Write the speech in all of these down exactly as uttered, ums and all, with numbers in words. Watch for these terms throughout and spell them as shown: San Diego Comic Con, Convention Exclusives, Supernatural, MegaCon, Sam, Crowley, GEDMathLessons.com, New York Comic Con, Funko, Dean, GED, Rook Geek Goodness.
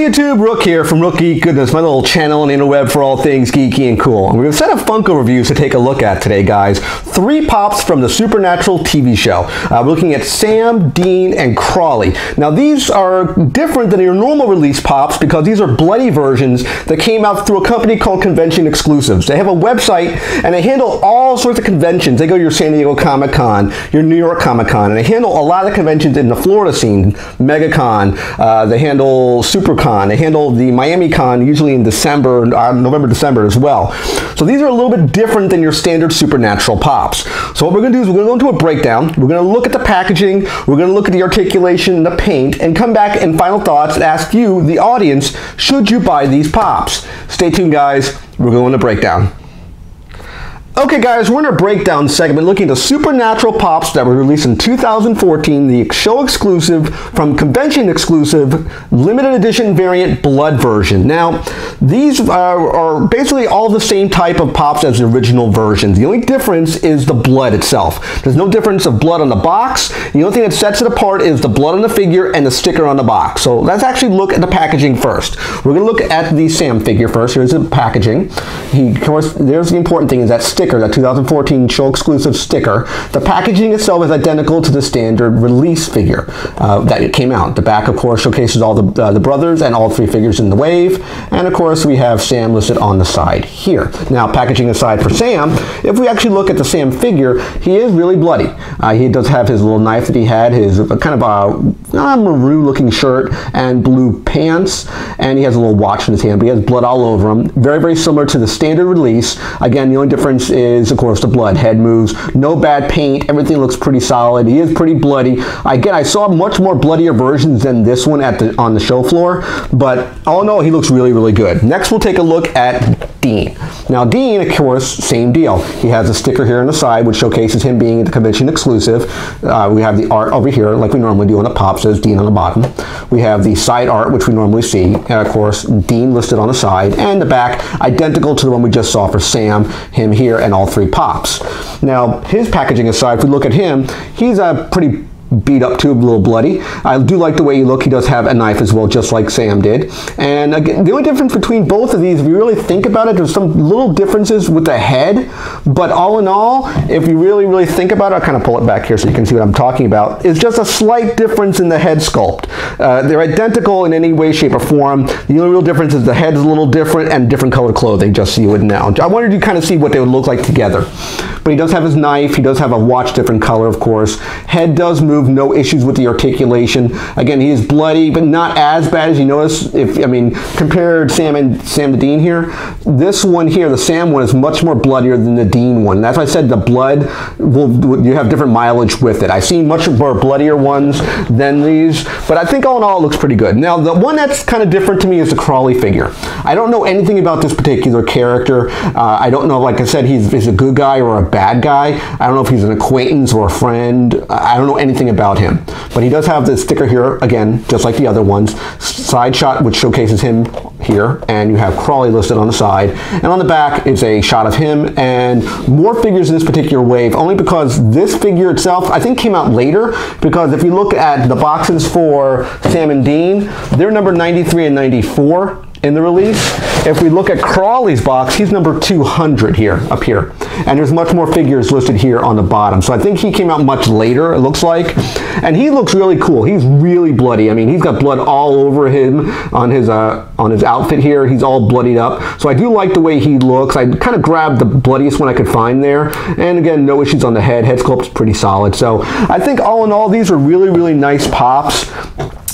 Hey YouTube, Rook here from Rook Geek Goodness, my little channel and interweb for all things geeky and cool. And we have a set of Funko reviews to take a look at today, guys. Three pops from the Supernatural T V show. Uh, we're looking at Sam, Dean, and Crowley. Now these are different than your normal release pops because these are bloody versions that came out through a company called Convention Exclusives. They have a website and they handle all sorts of conventions. They go to your San Diego Comic Con, your New York Comic Con, and they handle a lot of conventions in the Florida scene, MegaCon, uh, they handle SuperCon. They handle the Miami Con usually in December, uh, November, December as well. So these are a little bit different than your standard Supernatural pops. So what we're going to do is we're going to go into a breakdown. We're going to look at the packaging. We're going to look at the articulation, the paint, and come back in final thoughts and ask you, the audience, should you buy these pops? Stay tuned, guys. We're going to breakdown. Okay guys, we're in our breakdown segment looking at the Supernatural pops that were released in two thousand fourteen, the show exclusive from Convention Exclusive limited edition variant blood version. Now, these are, are basically all the same type of pops as the original versions. The only difference is the blood itself. There's no difference of blood on the box. The only thing that sets it apart is the blood on the figure and the sticker on the box. So let's actually look at the packaging first. We're going to look at the Sam figure first. Here's the packaging. He, of course, there's the important thing is that sticker, that two thousand fourteen show exclusive sticker. The packaging itself is identical to the standard release figure uh, that came out. The back, of course, showcases all the, uh, the brothers and all three figures in the wave. And of course, we have Sam listed on the side here. Now, packaging aside for Sam, if we actually look at the Sam figure, he is really bloody. Uh, he does have his little knife that he had, his uh, kind of a uh, maroon looking shirt and blue pants, and he has a little watch in his hand, but he has blood all over him. Very, very similar to the standard release. Again, the only difference is, of course, the blood. Head moves, no bad paint, everything looks pretty solid. He is pretty bloody. Again, I saw much more bloodier versions than this one at the on the show floor, but all in all, he looks really, really good. Next, we'll take a look at Dean. Now, Dean, of course, same deal. He has a sticker here on the side, which showcases him being at the Convention Exclusive. Uh, we have the art over here, like we normally do on the pop, says Dean on the bottom. We have the side art, which we normally see, and of course, Dean listed on the side, and the back, identical to the one we just saw for Sam, him here, and all three pops. Now, his packaging aside, if we look at him, he's a pretty beat up too, a little bloody. I do like the way you look. He does have a knife as well, just like Sam did. And again, the only difference between both of these, if you really think about it, there's some little differences with the head, but all in all, if you really, really think about it, I'll kind of pull it back here so you can see what I'm talking about, it's just a slight difference in the head sculpt. Uh, they're identical in any way, shape, or form. The only real difference is the head's a little different and different colored clothing, just so you would know. I wanted to kind of see what they would look like together. But he does have his knife, he does have a watch, different color, of course. Head does move, no issues with the articulation. Again, he is bloody, but not as bad as you notice. If I mean, compared Sam and Sam to Dean here, this one here, the Sam one, is much more bloodier than the Dean one. That's why I said the blood, will you have different mileage with it. I've seen much more bloodier ones than these, but I think all in all it looks pretty good. Now, the one that's kind of different to me is the Crowley figure. I don't know anything about this particular character. Uh, I don't know, like I said, he's, he's a good guy or a bad guy. I don't know if he's an acquaintance or a friend. I don't know anything about him, but he does have this sticker here, again, just like the other ones. Side shot, which showcases him here, and you have Crowley listed on the side, and on the back is a shot of him and more figures in this particular wave, only because this figure itself, I think, came out later, because if you look at the boxes for Sam and Dean, they're number ninety-three and ninety-four in the release. If we look at Crowley's box, he's number two hundred here, up here. And there's much more figures listed here on the bottom. So I think he came out much later, it looks like. And he looks really cool. He's really bloody. I mean, he's got blood all over him on his uh, on his outfit here. He's all bloodied up. So I do like the way he looks. I kind of grabbed the bloodiest one I could find there. And again, no issues on the head. Head sculpt's pretty solid. So I think all in all, these are really, really nice pops.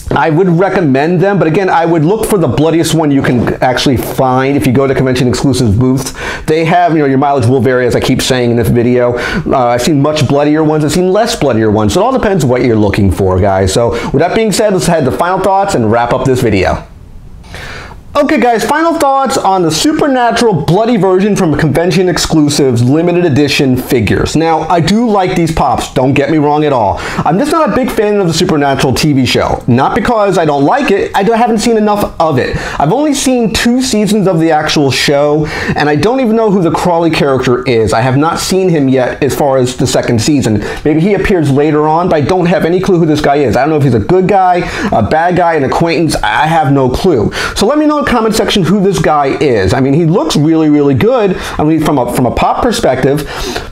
I would recommend them, but again, I would look for the bloodiest one you can actually find if you go to Convention Exclusive booths. They have, you know, your mileage will vary, as I keep saying in this video. Uh, I've seen much bloodier ones. I've seen less bloodier ones. So it all depends what you're looking for, guys. So with that being said, let's head to final thoughts and wrap up this video. Okay guys, final thoughts on the Supernatural bloody version from Convention Exclusives limited edition figures. Now, I do like these pops, don't get me wrong at all. I'm just not a big fan of the Supernatural T V show. Not because I don't like it, I haven't seen enough of it. I've only seen two seasons of the actual show, and I don't even know who the Crowley character is. I have not seen him yet as far as the second season. Maybe he appears later on, but I don't have any clue who this guy is. I don't know if he's a good guy, a bad guy, an acquaintance, I have no clue. So let me know comment section who this guy is. I mean, he looks really, really good. I mean, from a, from a pop perspective,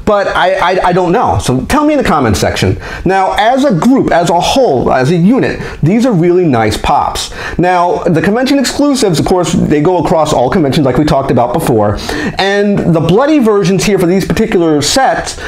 but I, I, I don't know. So tell me in the comment section. Now, as a group, as a whole, as a unit, these are really nice pops. Now, the Convention Exclusives, of course, they go across all conventions like we talked about before, and the bloody versions here for these particular sets,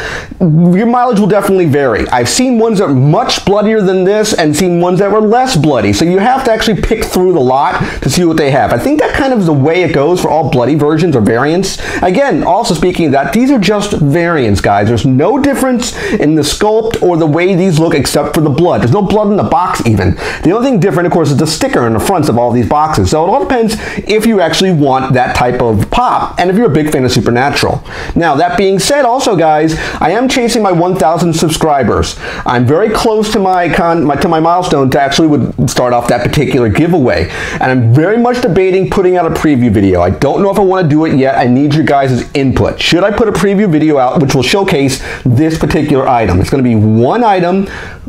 your mileage will definitely vary. I've seen ones that are much bloodier than this and seen ones that were less bloody, so you have to actually pick through the lot to see what they have. I think that kind of is the way it goes for all bloody versions or variants. Again, also speaking of that, these are just variants, guys. There's no difference in the sculpt or the way these look except for the blood. There's no blood in the box even. The only thing different, of course, is the sticker in the fronts of all these boxes. So it all depends if you actually want that type of pop and if you're a big fan of Supernatural. Now, that being said, also, guys, I am chasing my one thousand subscribers. I'm very close to my, con my, to my milestone to actually would start off that particular giveaway. And I'm very much debating putting out a preview video. I don't know if I want to do it yet. I need your guys' input. Should I put a preview video out which will showcase this particular item? It's going to be one item,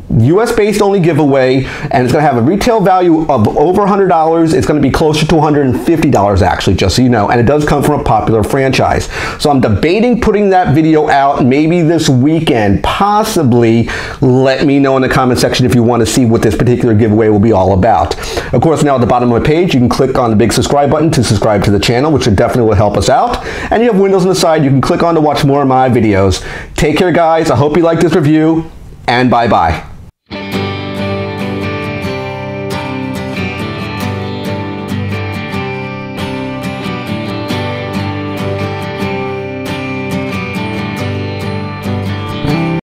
U S based only giveaway, and it's going to have a retail value of over one hundred dollars. It's going to be closer to one hundred fifty dollars actually, just so you know, and it does come from a popular franchise. So I'm debating putting that video out maybe this weekend, possibly. Let me know in the comment section if you want to see what this particular giveaway will be all about. Of course, now at the bottom of my page, you can click on the big subscribe button to subscribe to the channel, which definitely will help us out. And you have windows on the side you can click on to watch more of my videos. Take care, guys. I hope you like this review, and bye bye.